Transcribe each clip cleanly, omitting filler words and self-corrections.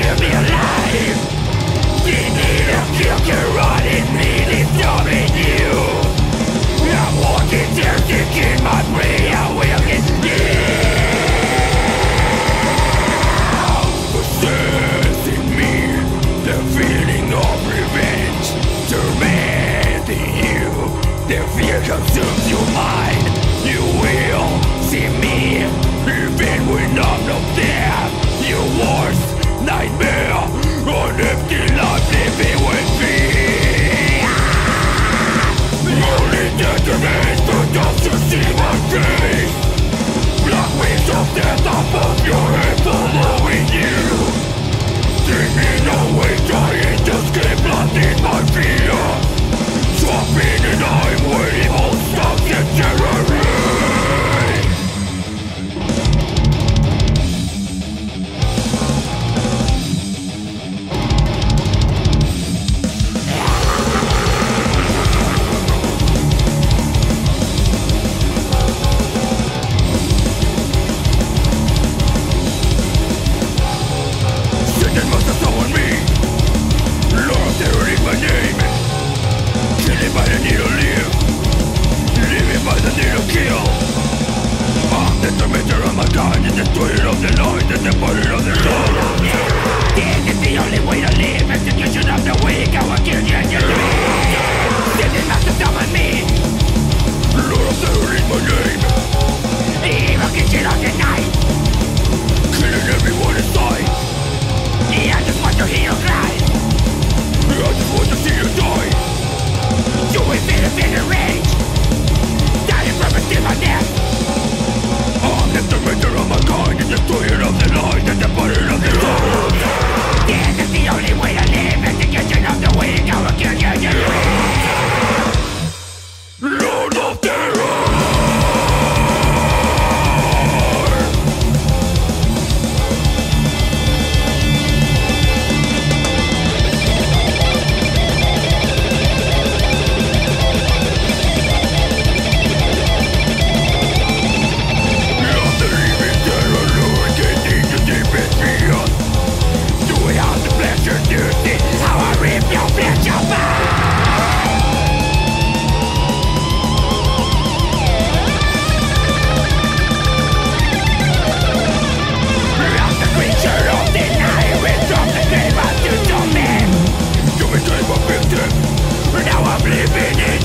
Give me a life. The need of you can run in me, it's stopping you. I'm walking there thinking my brain, I will get down. Possessing me, the feeling of revenge, tormenting you. The fear consumes your mind. You will see me, even when I'm not there. Your worst nightmare, an empty life living with fear. Only determined for just to see my face. Black wings of death above your head following you. Take me away, dying to escape, blood in my fear. Swapping and I'm waiting, all stuck in terror.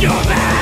You're mad.